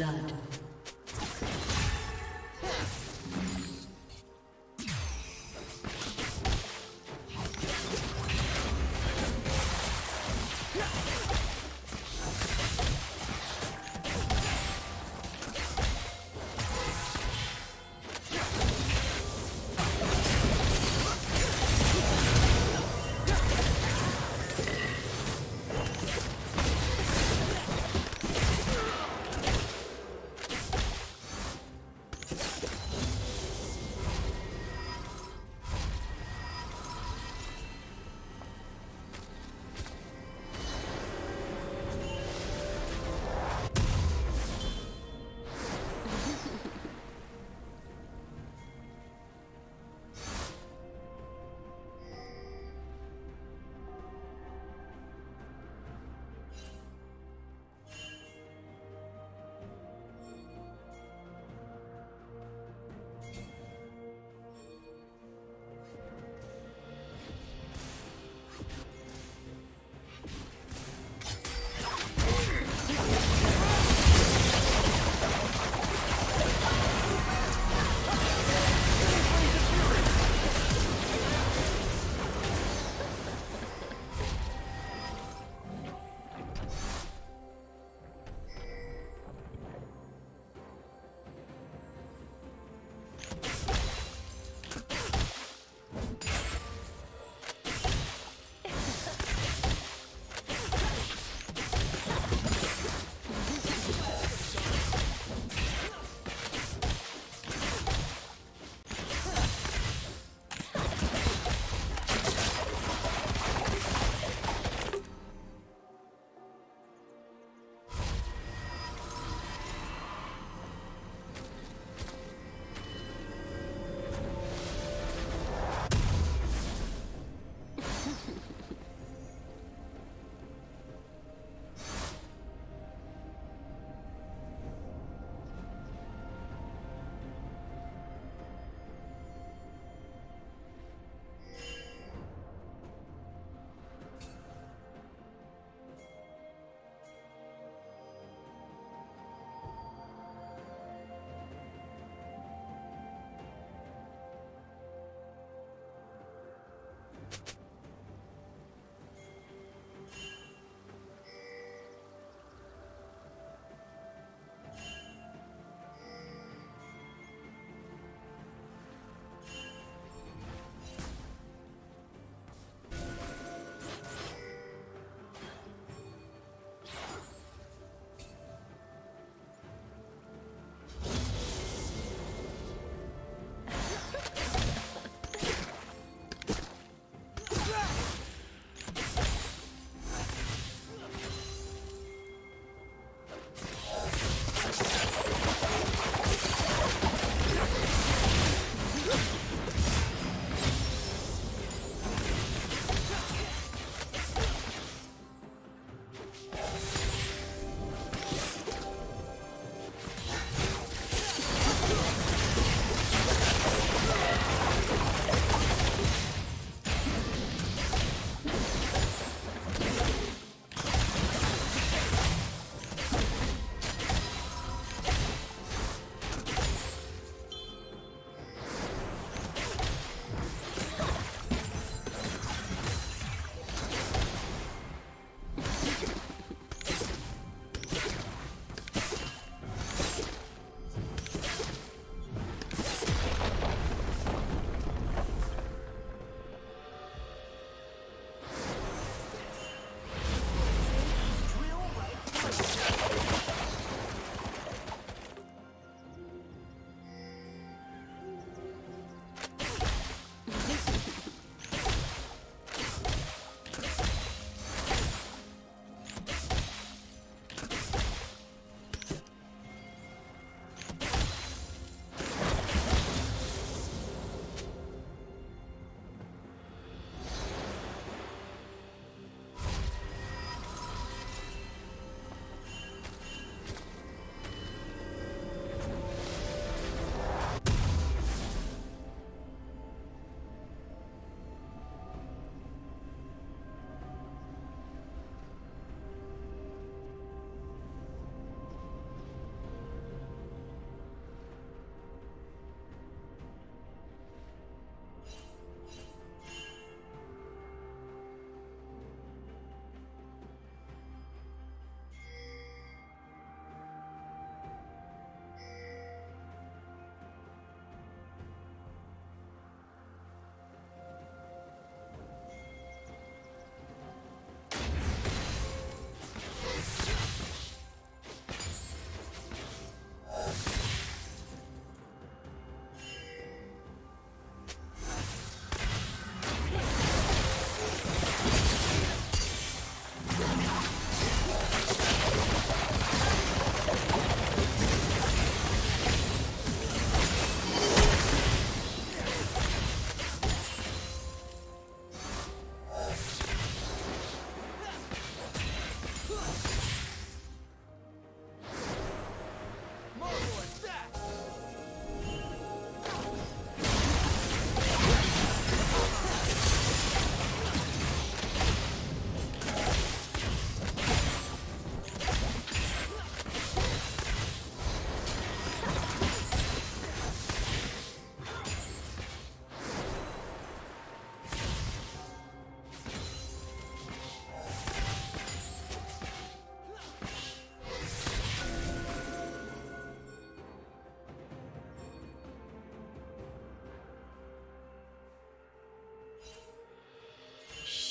blood.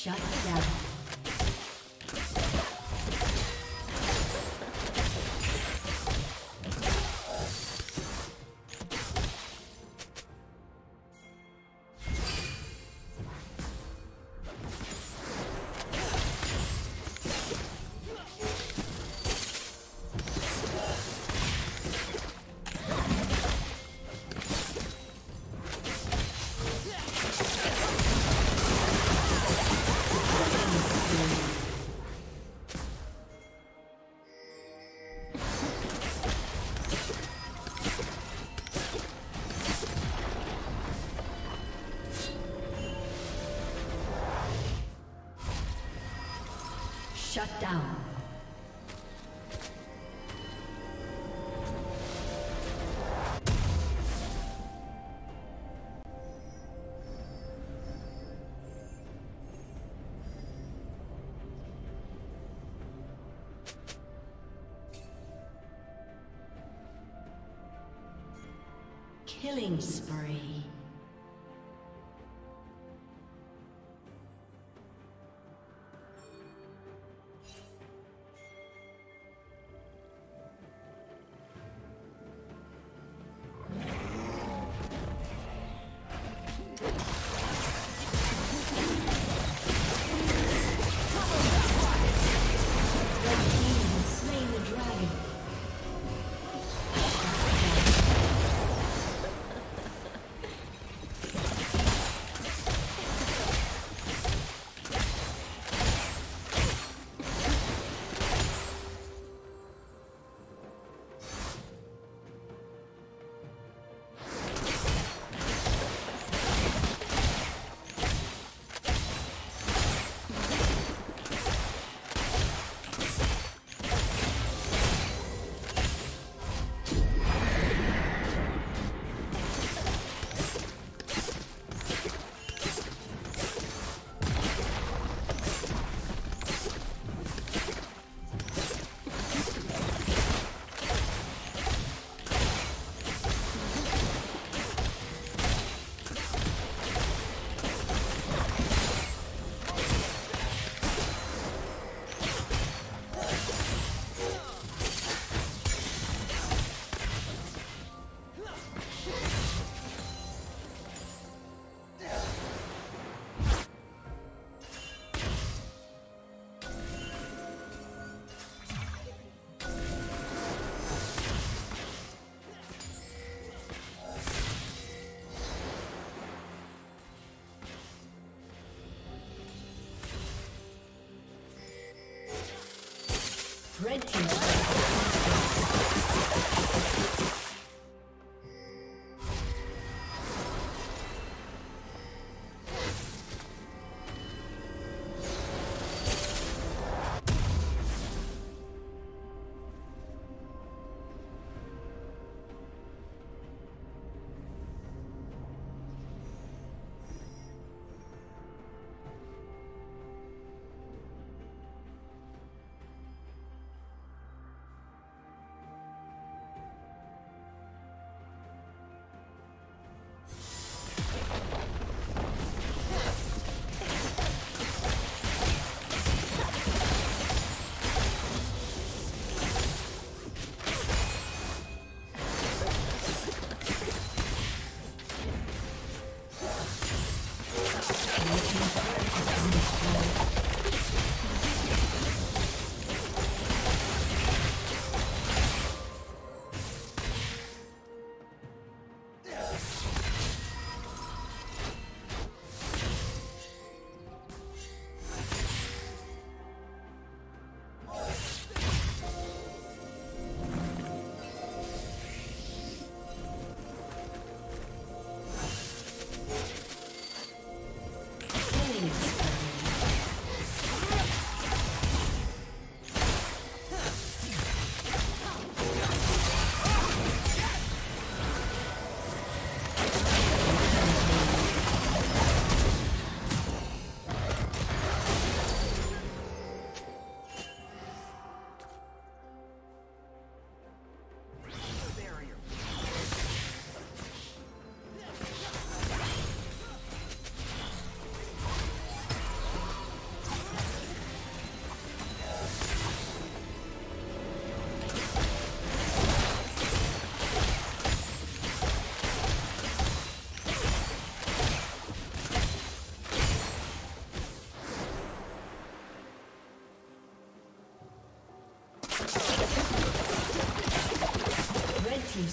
Shut down. Shut down. Killing spree. Red team.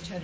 turret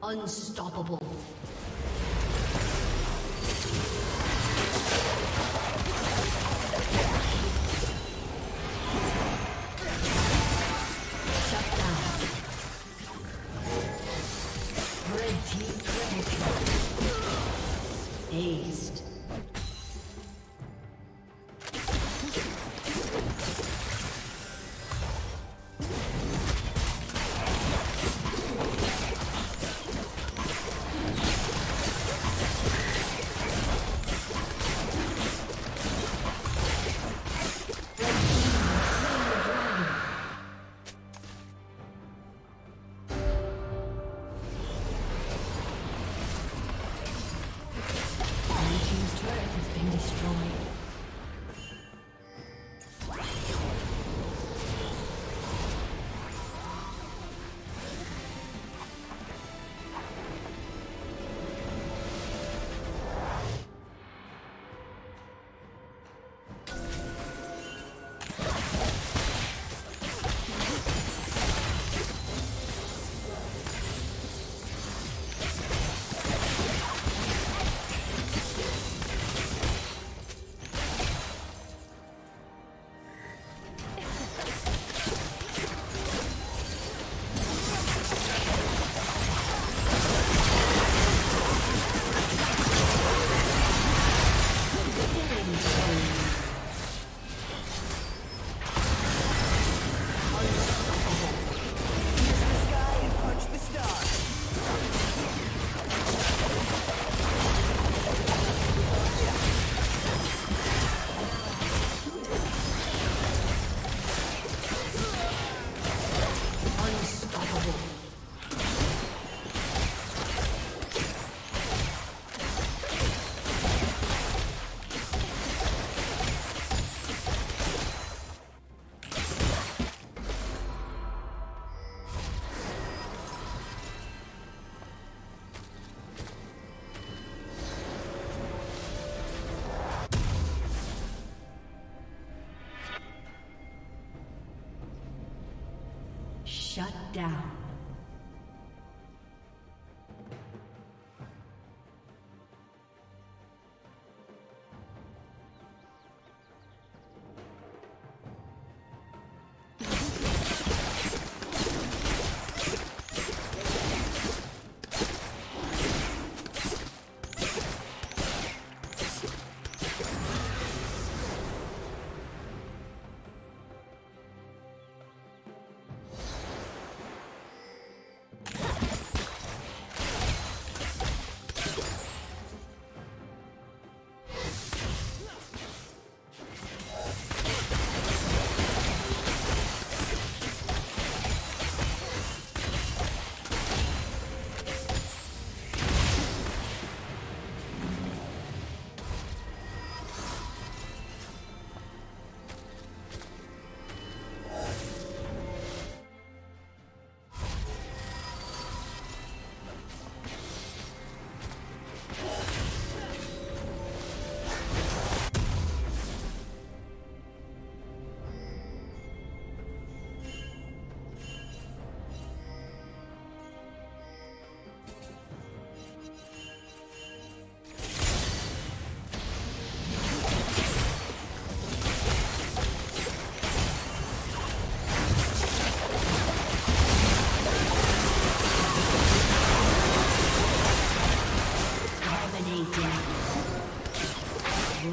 Unstoppable. Shut down.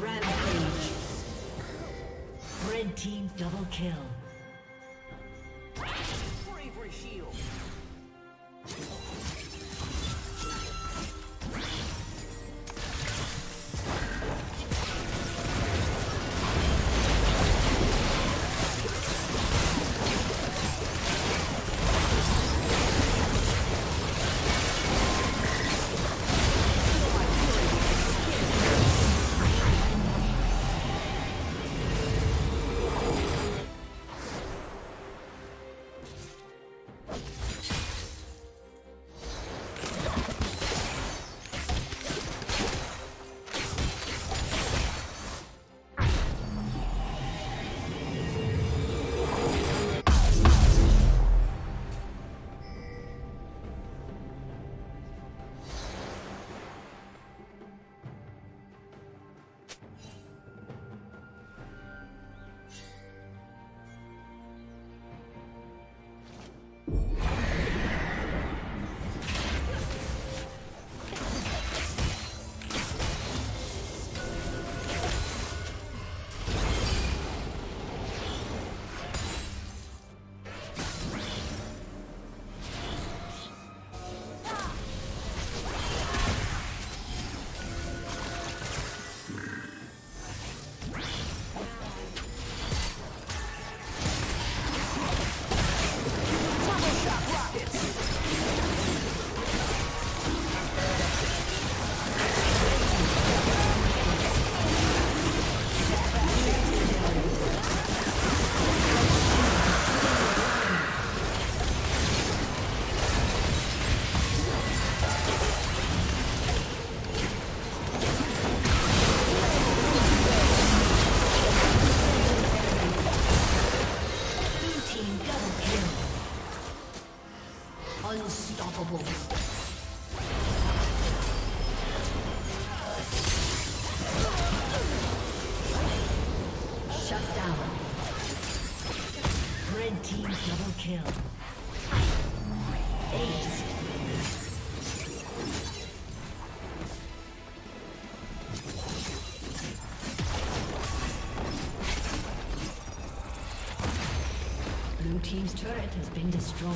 Rampage. Red team double kill. Bravery shield. Unstoppable. Shut down. Red team double kill. Ace. Blue team's turret has been destroyed.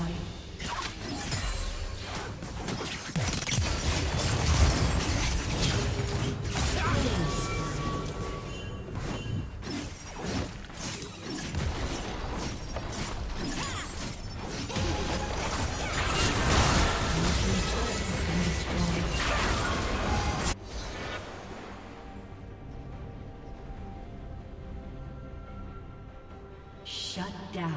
Shut down.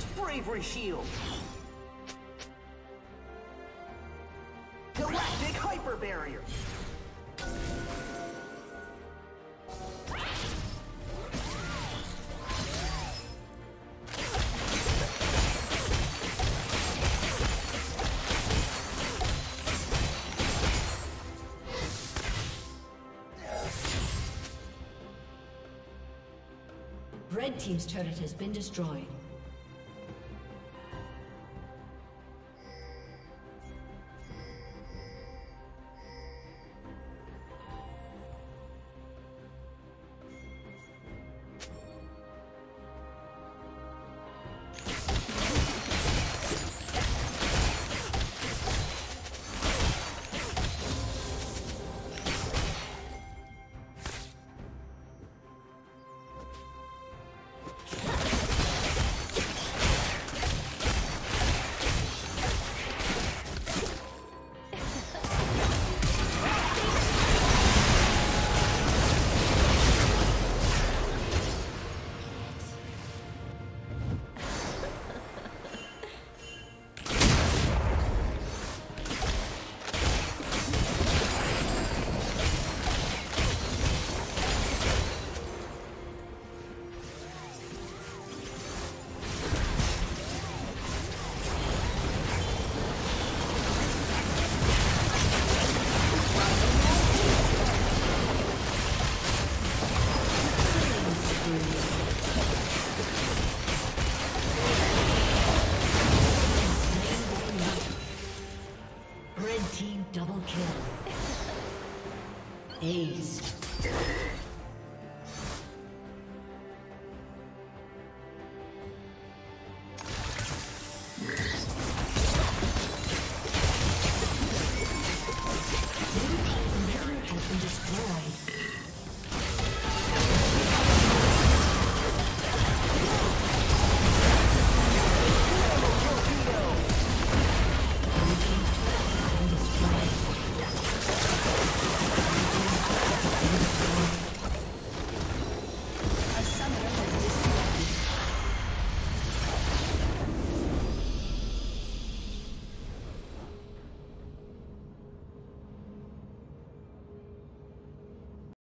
his bravery shield. Galactic hyper barrier. Red team's turret has been destroyed. Double kill. Ace.